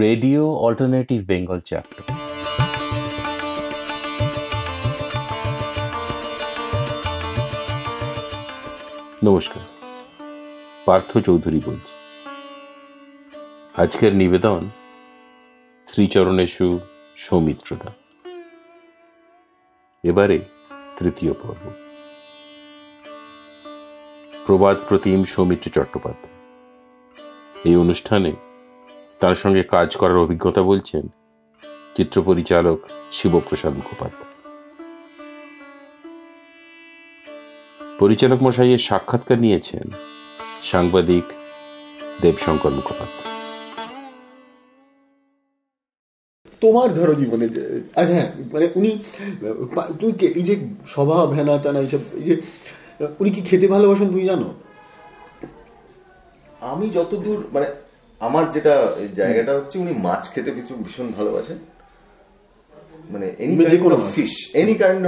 Radio alternative Bengal chapter. नमस्कार, পার্থ চৌধুরী বলছি। আজকের নিবেদন শ্রীচরণেষু সৌমিত্রদা, এবারে তৃতীয় পর্ব। প্রবাদ প্রতিম সৌমিত্র চট্টোপাধ্যায়। এই অনুষ্ঠানে তার সঙ্গে কাজ করার অভিজ্ঞতা বলছেন চিত্র পরিচালক শিবপ্রসাদ মুখোপাধ্যায়। পরিচালক মশাইয়ের সাক্ষাৎকার নিয়েছেন সাংবাদিক দেবশঙ্কর মুখোপাধ্যায়। তোমার ধরো জীবনে যে, আর হ্যাঁ মানে উনি তুই এই যে স্বভাব হেনা টানা এইসব, এই যে উনি কি খেতে ভালোবাসেন তুমি জানো? আমি যতদূর মানে আমার যেটা জায়গাটা হচ্ছে, উনি মাছ খেতে কিছু ভীষণ ভালোবাসেন, মানে এনি কাইন্ড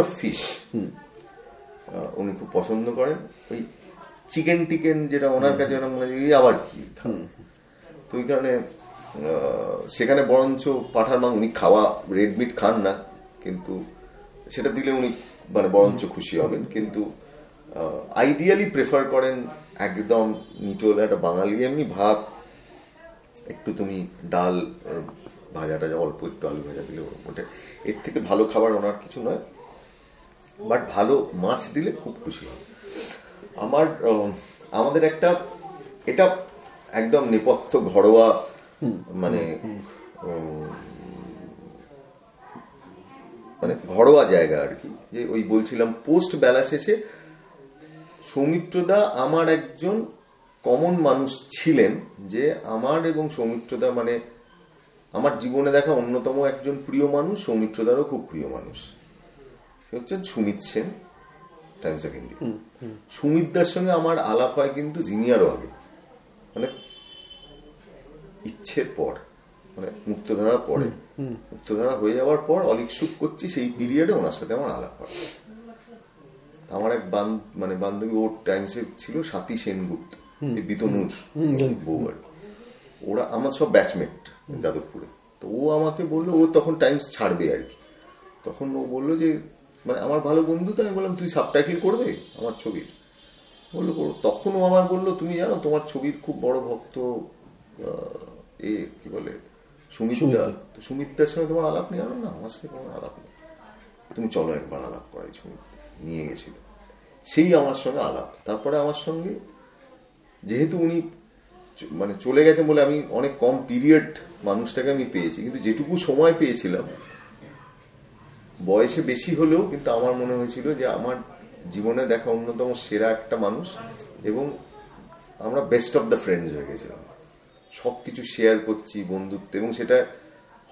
অফ ফিশ উনি খুব পছন্দ করেন। ওই চিকেন টিকেন যেটা ওনার কাছে আবার কি, তো ওই কারণে সেখানে বরঞ্চ পাঠার মাংস উনি খাওয়া, রেড মিট খান না, কিন্তু সেটা দিলে উনি মানে বরঞ্চ খুশি হবেন। কিন্তু আইডিয়ালি প্রেফার করেন একদম নিটোলা একটা বাঙালি এমনি ভাত, একটু তুমি ডাল ভাজাটা অল্প একটু আলু ভাজা দিলে ওটা, এর থেকে ভালো খাবার ওনার কিছু নয়। বাট ভালো মাছ দিলে খুব খুশি হয়। আমাদের একটা এটা একদম নেপথ্য ঘরোয়া মানে মানে ঘরোয়া জায়গা আর কি, যে ওই বলছিলাম পোস্ট বেলা শেষে সৌমিত্রদা আমার একজন কমন মানুষ ছিলেন, যে আমার এবং সৌমিত্রদা মানে আমার জীবনে দেখা অন্যতম একজন প্রিয় মানুষ, সৌমিত্রদারও খুব প্রিয় মানুষ, সে হচ্ছেন Sumit Sen, Times of India. সুমিতদার সঙ্গে আমার আলাপ হয় কিন্তু জিনিয়ারও আগে, মানে ইচ্ছের পর, মানে মুক্তধারা পরে, মুক্তধারা হয়ে যাওয়ার পর অলিকসুক করছি সেই পিরিয়ডে ওনার সাথে আমার আলাপ হয়। আমার এক মানে বান্ধবী, ওর টাইমসে ছিল স্বাতী সেনগুপ্ত, বিতনুর বউ আর কি, ওরা আমার সব ব্যাচমেট যাদবপুরে। তো ও আমাকে বললো, ও তখন টাইমস ছাড়বে আর কি, তখন ও বললো যে মানে আমার ভালো বন্ধু, তো আমি বললাম তুই সাবটাইটেল করবে আমার ছবির? বললো করো। তখন ও আমার বললো তুমি জানো তোমার ছবির খুব বড় ভক্ত এ কি বলে সুমিতদা, তো সুমিতদার সঙ্গে তোমার আলাপ নেই? জানো না, আমার সঙ্গে কোনো আলাপ নেই, তুমি চলো একবার আলাপ করাই। সুমিত নিয়ে গেছিল, সেই আমার সঙ্গে আলাপ। তারপরে আমার সঙ্গে যেহেতু উনি মানে চলে গেছেন বলে আমি অনেক কম পিরিয়ড মানুষটাকে আমি পেয়েছি, কিন্তু যেটুকু সময় পেয়েছিলাম বয়সে বেশি হলেও, কিন্তু আমার মনে হয়েছিল যে আমার জীবনে দেখা অন্যতম সেরা একটা মানুষ, এবং আমরা বেস্ট অফ দ্য ফ্রেন্ডস হয়ে গেছিলাম, সব কিছু শেয়ার করছি বন্ধুত্ব। এবং সেটা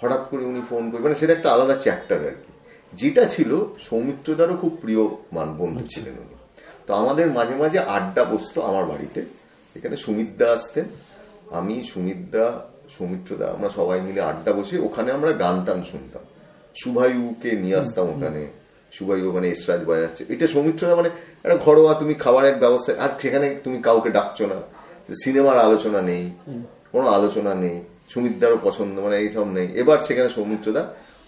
হঠাৎ করে উনি ফোন করে, মানে সেটা একটা আলাদা চ্যাপ্টার আর কি, যেটা ছিল সৌমিত্রদারও খুব প্রিয় বন্ধু ছিলেন উনি। তো আমাদের মাঝে মাঝে আড্ডা বসতো আমার বাড়িতে, এখানে সুমিতদা আসতেন, আমি, সুমিতদা, সৌমিত্রদা, আমরা সবাই মিলে আড্ডা বসে ওখানে আমরা গান টান শুনতাম। সুভায়ুকে নিয়ে আসতাম ওখানে, সুভায়ু মানে এসরাজ বাজাচ্ছে, এটা সৌমিত্রদা মানে একটা ঘরোয়া তুমি খাবারের ব্যবস্থা, আর সেখানে তুমি কাউকে ডাকছো না, সিনেমার আলোচনা নেই, কোনো আলোচনা নেই, সুমিতদারও পছন্দ মানে এইসব নেই। এবার সেখানে সৌমিত্রদা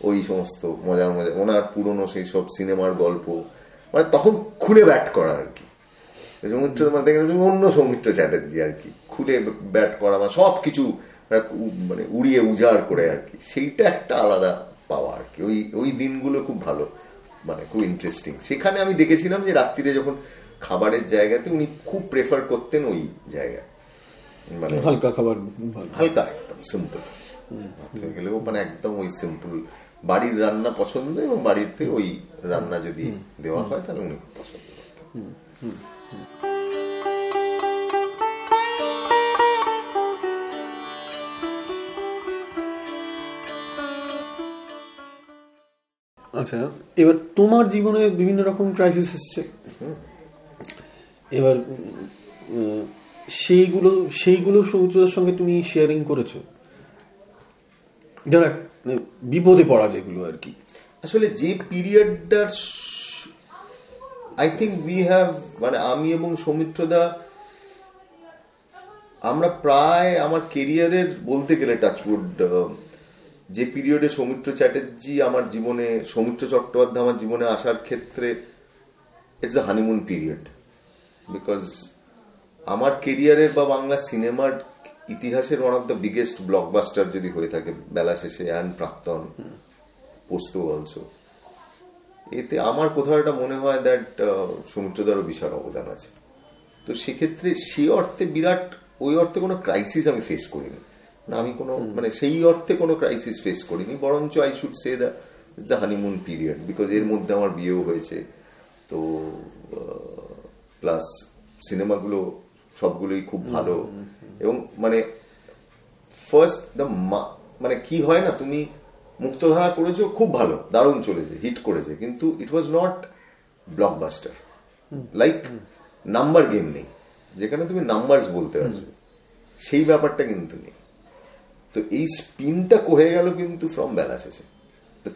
ওই সমস্ত মজার মজা, ওনার পুরনো সেই সব সিনেমার গল্প, মানে তখন খুলে ব্যাট করা আর কি। সৌমিত্রদা মানে দেখে তুমি অন্য সৌমিত্র চ্যাটার্জি আর কি, খুলে ব্যাট করা মানে সব কিছু মানে উড়িয়ে উজাড় করে আর কি, সেইটা একটা আলাদা পাওয়া আর কি। ওই ওই দিনগুলো খুব ভালো, মানে খুব ইন্টারেস্টিং। সেখানে আমি দেখেছিলাম যে রাত্রিরে যখন খাবারের জায়গাতে উনি খুব প্রেফার করতেন ওই জায়গা, মানে হালকা খাবার, হালকা একদম সিম্পল, ভাতে গেলেও মানে একদম ওই সিম্পল বাড়ির রান্না পছন্দ, এবং বাড়িতে ওই রান্না যদি দেওয়া হয় তাহলে উনি খুব পছন্দ করতেন। আচ্ছা, এবার তোমার জীবনে বিভিন্ন রকম ক্রাইসিস এসছে, এবার সেইগুলো সৌমিত্রদার সঙ্গে তুমি শেয়ারিং করেছো, যারা বিপদে পড়া যেগুলো আর কি, আসলে যে পিরিয়ডটা আই থিঙ্ক উই হ্যাভ, মানে আমি এবং সৌমিত্রদা আমরা প্রায় আমার কেরিয়ারের বলতে গেলে টাচউড যে পিরিয়ডে সৌমিত্র চ্যাটার্জি আমার জীবনে সৌমিত্র চট্টোপাধ্যায় আমার জীবনে আসার ক্ষেত্রে it's a honeymoon period because আমার কেরিয়ারের বা বাংলা সিনেমার ইতিহাসের one of the biggest blockbuster যদি হয়ে থাকে Belaseshe and Praktan post also এতে আমার কোথাও একটা মনে হয় দ্যাট সৌমিত্রদারও বিশাল অবদান আছে। তো সেক্ষেত্রে সে অর্থে বিরাট ওই অর্থে কোনো ক্রাইসিস আমি ফেস করিনি, না আমি কোনো মানে সেই অর্থে কোনো ক্রাইসিস ফেস করিনি, বরঞ্চ I should say the it's the honeymoon period because এর মধ্যে আমার বিয়েও হয়েছে। তো প্লাস সিনেমাগুলো সবগুলোই খুব ভালো এবং মানে ফার্স্ট দ্য মানে কি হয় না তুমি মুক্তধারা করেছো খুব ভালো দারুণ চলেছে হিট করেছে কিন্তু it was not blockbuster like number game নেই যেখানে তুমি নাম্বারস বলতে পারছো সেই ব্যাপারটা কিন্তু নেই। তো এই স্পিনটা কহে গেল কিন্তু ফ্রম বেলাশেষে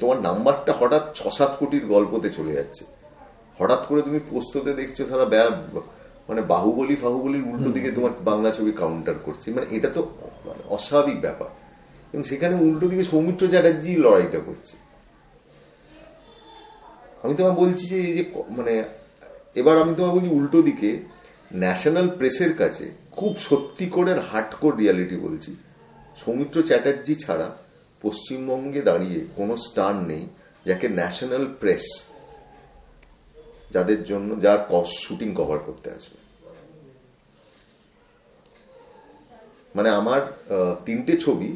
তোমার নাম্বারটা হঠাৎ ৬-৭ কোটির গল্পতে চলে যাচ্ছে হঠাৎ করে তুমি পোস্ততে দেখছো সারা মানে বাহুবলী ফাহুবলীর উল্টো দিকে তোমার বাংলা ছবি কাউন্টার করছে মানে এটা তো অস্বাভাবিক ব্যাপার এবং সেখানে উল্টো দিকে সৌমিত্র চ্যাটার্জি লড়াইটা করছে। আমি তোমায় বলছি যে এই যে মানে এবার আমি তোমায় বলছি উল্টো দিকে ন্যাশনাল প্রেসের কাছে খুব সত্যি করে হার্ডকোর রিয়ালিটি বলছি সৌমিত্র চ্যাটার্জি ছাড়া পশ্চিমবঙ্গে দাঁড়িয়ে কোনো স্টার নেই যাকে ন্যাশনাল প্রেস যাদের জন্য যার শুটিং কভার করতে আসবে। মানে আমার 3টে ছবি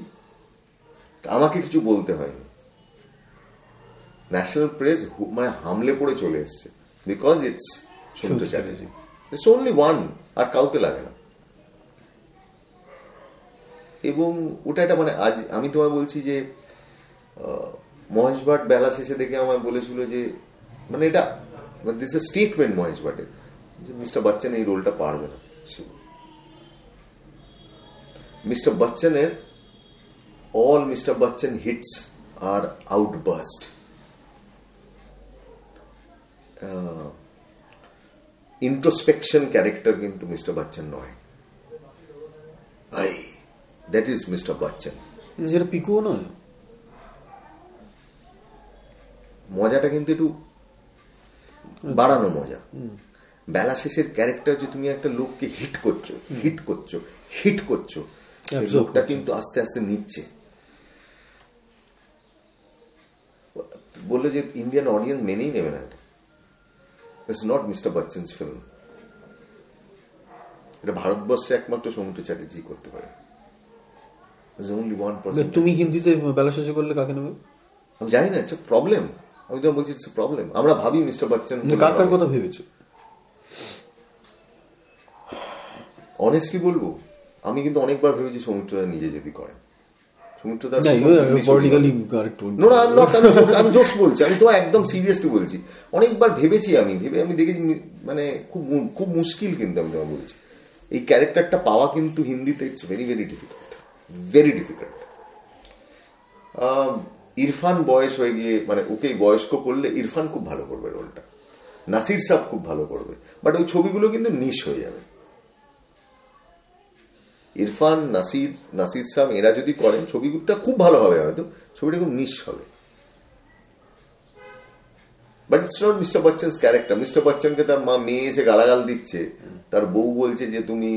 আমাকে কিছু বলতে হয়নি, ন্যাশনাল প্রেস মানে হামলে পড়ে চলে এসছে because it's Soumitra Chatterjee it's only one আর কাউকে লাগে না। এবং ওটা একটা মানে আজ আমি তোমায় বলছি যে মহেশ ভাট বেলা শেষে দেখে আমায় বলেছিল যে মানে এটা দিস এ স্টেটমেন্ট মহেশ ভাটের যে মিস্টার বচ্চন এই রোলটা পারবে না। মিস্টার বচ্চনের অল মিস্টার বচ্চন হিটস আর আউটবার্স্ট ইন্ট্রোস্পেকশন ক্যারেক্টার কিন্তু মিস্টার বচ্চন নয় I that is mister Bachchan যেটা পিকুও নয়। মজাটা কিন্তু একটু বাড়ানো মজা বেলা শেষের ক্যারেক্টার যে তুমি একটা লোককে হিট করছো লোকটা কিন্তু আস্তে আস্তে নিচ্ছে। বললো যে ইন্ডিয়ান অডিয়েন্স মেনেই নেবে না এটা it's not mister Bachchan's film এটা ভারতবর্ষে একমাত্র সৌমিত্র চ্যাটার্জি করতে পারে only 1%। তুমি হিন্দিতে বেলা শেষে করলে কাকে নেবে আমি জানি না ইটস এ প্রবলেম আমি তো বলছি ইটস এ প্রবলেম আমরা ভাবি মিস্টার বচ্চন কার কথা ভেবেছো অনেস্টলি বলবো আমি কিন্তু অনেকবার ভেবেছি সৌমিত্রদা নিজে যদি করেন সৌমিত্রদা আমি জোশ বলছি আমি তো একদম সিরিয়াসলি বলছি অনেকবার ভেবেছি আমি আমি দেখেছি মানে খুব মুশকিল কিন্তু আমি তোমার বলছি এই ক্যারেক্টারটা পাওয়া কিন্তু হিন্দিতে it's very very difficult very difficult. Irfan বয়স হয়ে গিয়ে মানে ওকে বয়স্ক করলে ইরফান খুব ভালো করবে রোলটা নাসির সাহেব খুব ভালো করবে বাট ওই ছবিগুলো কিন্তু নিশ হয়ে যাবে। ইরফান নাসির সাহেব এরা যদি করেন ছবিটা খুব ভালো হবে হয়তো ছবিটা খুব নিশ হবে but it's not mister Bachchan's character. Mister বচ্চনকে তার মা মেয়ে এসে গালাগাল দিচ্ছে তার বউ বলছে যে তুমি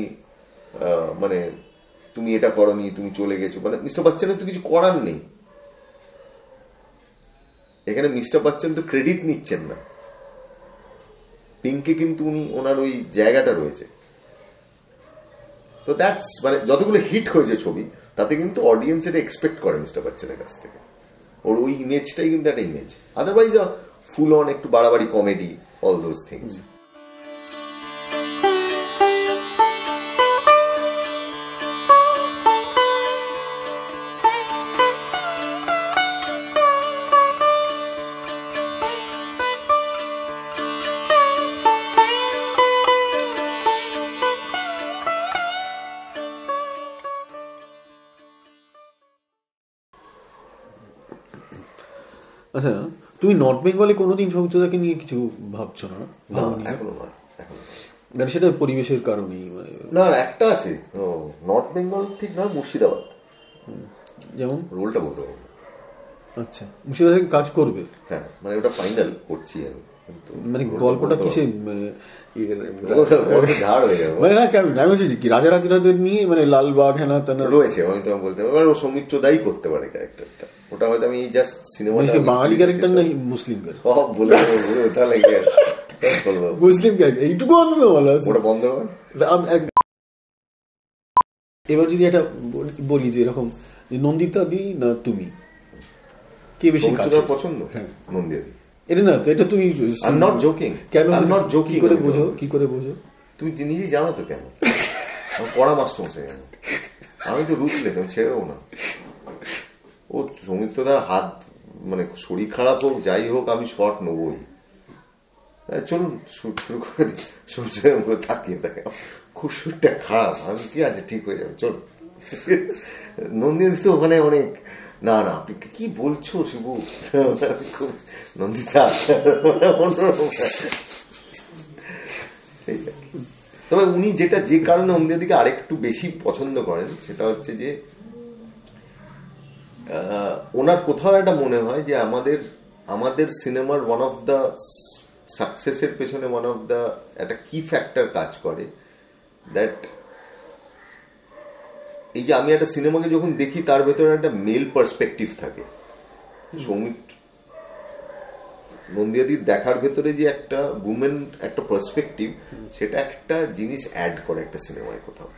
মানে তুমি এটা করনি তুমি চলে গেছো মানে মিস্টার বচ্চনের তো কিছু করার নেই এখানে মিস্টার বচ্চন তো ক্রেডিট নিচ্ছেন না পিঙ্কে কিন্তু উনি ওনার ওই জায়গাটা রয়েছে। তো দ্যাটস মানে যতগুলো হিট হয়েছে ছবি তাতে কিন্তু অডিয়েন্স এটা এক্সপেক্ট করে মিস্টার বচ্চনের কাছ থেকে ওর ওই ইমেজটাই কিন্তু একটা ইমেজ আদারওয়াইজ ফুল অন একটু বাড়াবাড়ি কমেডি অল দোজ থিংস। আচ্ছা তুমি নর্থ বেঙ্গলে কোনোদিন সৌমিত্রদাকে নিয়ে কিছু ভাবছো না? এখনো না। না সেটা পরিবেশের কারণেই মানে না একটা আছে নর্থ বেঙ্গল ঠিক না মুর্শিদাবাদ যেমন রোলটা বলতে পারবো আচ্ছা মুর্শিদাবাদ কাজ করবে হ্যাঁ মানে ওটা ফাইনাল করছি আমি মানে গল্পটা কিসে ঝাড় হয়ে যাবে মানে না কেমন আমি বলছি কি রাজা রাজরাদের নিয়ে মানে লালবাগ হ্যাঁ না রয়েছে আমি তোমার বলতে পারবো ও সৌমিত্র দায়ী করতে পারে ক্যারেক্টারটা ওটা হয়তো আমি জাস্ট সিনেমাটা বাঙালি ক্যারেক্টার না মুসলিম ক্যারেক্টার সব বলে ওটা লাগে মুসলিম ক্যারেক্টার এইটুকু অন্তত বলা ওটা বন্ধ হবে এবার যদি একটা বলি যে এরকম যে নন্দিতা দি না তুমি কে বেশি পছন্দ হ্যাঁ নন্দিতা দি এটা না তো এটা তুমি কি করে বোঝো তুমি নিজেই জানো তো কেন পড়া মাস্টার হচ্ছে কেন আমি তো রুটলেস আমি ছেড়ে দেবো না ও সৌমিত্রদার হাত মানে শরীর খারাপ হোক যাই হোক আমি শর্ট নেবই চলুন শুট শুরু করে দিই সূর্যের উপরে তাকিয়ে থাকে খুব শুটটা খারাপ আমি কি আছে ঠিক হয়ে যাবে চলুন নন্দিনী তো ওখানে অনেক না না আপনি কি বলছো শিবু খুব নন্দিতা তবে উনি যেটা যে কারণে নন্দিনীর দিকে আরেকটু বেশি পছন্দ করেন সেটা হচ্ছে যে ওনার কোথাও একটা মনে হয় যে আমাদের আমাদের সিনেমার ওয়ান অফ দ্য সাকসেসের পেছনে ওয়ান অফ দ্য একটা কি ফ্যাক্টর কাজ করে দ্যাট এই যে আমি একটা সিনেমাকে যখন দেখি তার ভেতরে একটা মেল পার্সপেক্টিভ থাকে সৌমিত্র নন্দিয়াদির দেখার ভেতরে যে একটা উমেন একটা পার্সপেক্টিভ সেটা একটা জিনিস অ্যাড করে একটা সিনেমায় কোথাও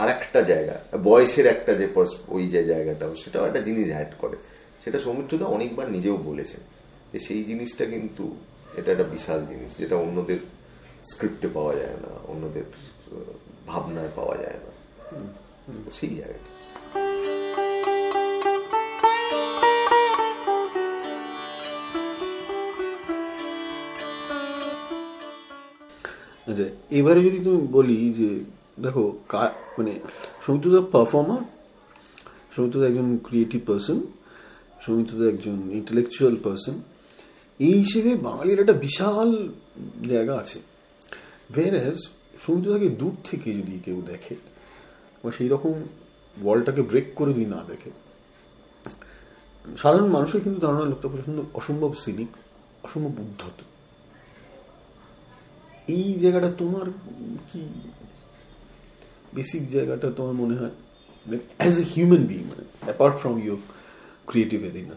আর একটা জায়গা বয়সের একটা যে ওই যে জায়গাটাও সেটাও একটা জিনিস অ্যাড করে সেটা সৌমিত্রদা অনেকবার নিজেও বলেছেন যে সেই জিনিসটা কিন্তু এটা একটা বিশাল জিনিস যেটা অন্যদের স্ক্রিপ্টে পাওয়া যায় না অন্যদের ভাবনায় পাওয়া যায় না সেই জায়গাটা আচ্ছা এবারে যদি তুমি বলি যে দেখো মানে সৌমিত্রদা পারফর্মার সৌমিত্রদা একজন ক্রিয়েটিভ পার্সন সৌমিত্রদা একজন ইন্টেলেকচুয়াল পার্সন এই হিসেবে বাঙালির একটা বিশাল জায়গা আছে whereas সৌমিত্রদাকে দূর থেকে যদি কেউ দেখে বা সেই রকম ওয়ার্ল্ডটাকে ব্রেক করে যদি না দেখে সাধারণ মানুষের কিন্তু ধারণা লোকটা পছন্দ অসম্ভব সিনিক অসম্ভব উদ্ধত এই জায়গাটা তোমার কি বেসিক জায়গাটা তোমার মনে হয় অ্যাজ এ হিউম্যান বিং মানে apart from your creative arena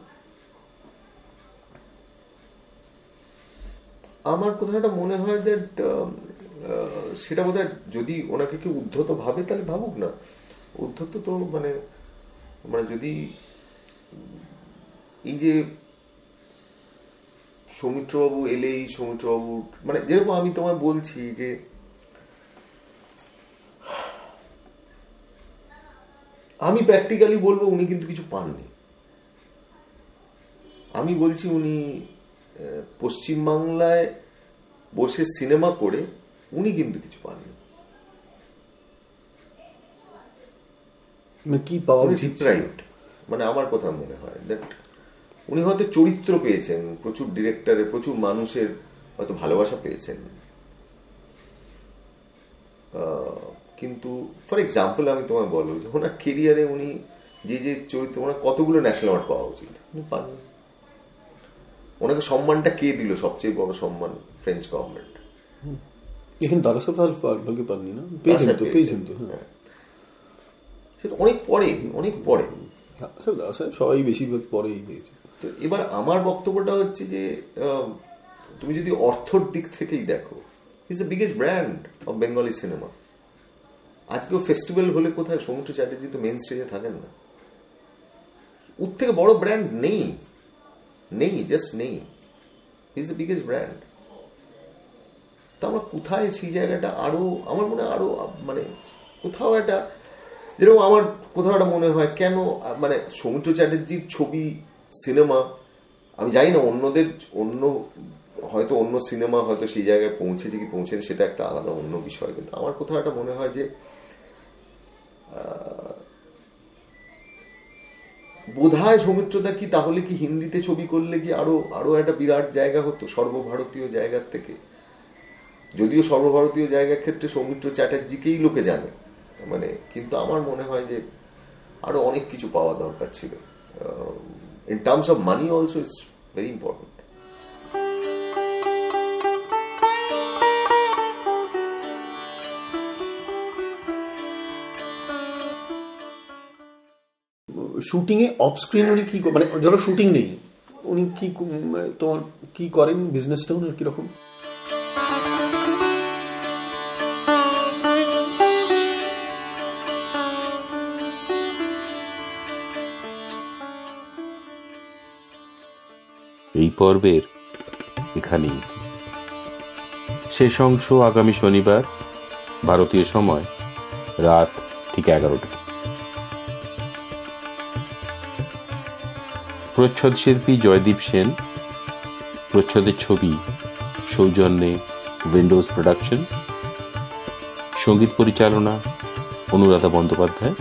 আমার কোথাও একটা মনে হয় দ্যাট সেটা বোধহয় যদি ওনাকে কেউ উদ্ধত ভাবে তাহলে ভাবুক না উদ্ধত তো মানে মানে যদি এই যে সৌমিত্রবাবু এলেই সৌমিত্রবাবু মানে যেরকম আমি তোমায় বলছি যে আমি প্র্যাকটিক্যালি বলবো উনি কিন্তু কিছু পাননি আমি বলছি উনি পশ্চিমবাংলায় বসে সিনেমা করে উনি কিন্তু কিছু পাননি কি পাওয়া উচিত রাইট মানে আমার কথা মনে হয় দ্যাট উনি হয়তো চরিত্র পেয়েছেন প্রচুর ডিরেক্টরে প্রচুর মানুষের হয়তো ভালোবাসা পেয়েছেন কিন্তু ফর এক্সাম্পল আমি তোমায় বলবো যে ওনার কেরিয়ারে উনি যে যে চরিত্র ওনার কতগুলো ন্যাশনাল অ্যাওয়ার্ড পাওয়া উচিত উনি পাননি ওনাকে সম্মানটা কে দিল সবচেয়ে বড় সম্মান ফ্রেঞ্চ গভর্নমেন্ট এবার আমার বক্তব্যটা হচ্ছে যে তুমি যদি অর্থর দিক থেকেই দেখো is the biggest brand of Bengali cinema আজকেও ফেস্টিভ্যাল হলে কোথায় সৌমিত্র চ্যাটার্জি তো মেইন স্টেজে থাকেন না ওর থেকে বড় ব্র্যান্ড নেই নেই জাস্ট নেই ইজ দ্য বিগেস্ট ব্র্যান্ড তো আমরা কোথায় সেই জায়গাটা আরো আমার মনে হয় আরো মানে কোথাও একটা যেরকম আমার কোথাও একটা মনে হয় কেন মানে সৌমিত্র চ্যাটার্জির ছবি সিনেমা আমি জানি না অন্যদের অন্য হয়তো অন্য সিনেমা হয়তো সেই জায়গায় পৌঁছেছে কি পৌঁছেছে সেটা একটা আলাদা অন্য বিষয় কিন্তু আমার কোথাও একটা মনে হয় যে বোধহয় সৌমিত্রদা কি তাহলে কি হিন্দিতে ছবি করলে কি আরো আরো একটা বিরাট জায়গা হতো সর্বভারতীয় জায়গার থেকে যদিও সর্বভারতীয় জায়গার ক্ষেত্রে সৌমিত্র চ্যাটার্জিকেই লোকে জানে, মানে কিন্তু আমার মনে হয় যে আরো অনেক কিছু পাওয়া দরকার ছিল। In terms of money also it's very important. শুটিংয়ে অফ স্ক্রিন উনি কি মানে ধরো শুটিং নেই উনি কি তোমার কি করেন, বিজনেসটা উনি কিরকম? এই পর্বের এখানেই শেষ অংশ। আগামী শনিবার ভারতীয় সময় রাত ঠিক 11টা। প্রচ্ছদ শিল্পী জয়দীপ সেন, প্রচ্ছদের ছবি সৌজন্যে উইন্ডোজ প্রোডাকশন, সঙ্গীত পরিচালনা অনুরাধা বন্দ্যোপাধ্যায়,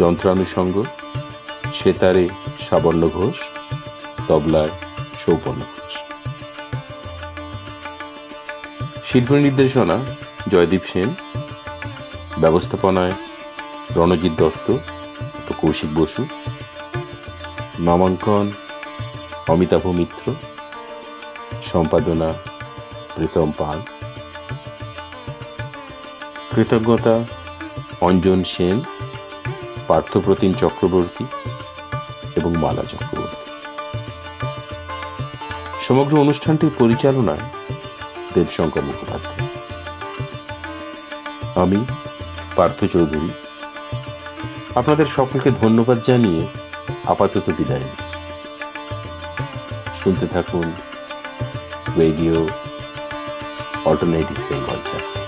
যন্ত্রানুষঙ্গ সেতারে সাবর্ণ ঘোষ, তবলায় সৌপর্ণ ঘোষ। শিল্প নির্দেশনা জয়দীপ সেন, ব্যবস্থাপনায় রণজিৎ দত্ত ও কৌশিক বসু, নামাঙ্কন অমিতাভ মিত্র, সম্পাদনা প্রীতম পাল। কৃতজ্ঞতা অঞ্জন সেন, পার্থপ্রতিম চক্রবর্তী এবং মালা চক্রবর্তী। সমগ্র অনুষ্ঠানটির পরিচালনায় দেবশঙ্কর মুখোপাধ্যায়। আমি পার্থ চৌধুরী আপনাদের সকলকে ধন্যবাদ জানিয়ে আপাতত বিদায় নিচ্ছি। শুনতে থাকুন রেডিও অল্টারনেটিভ বেঙ্গল।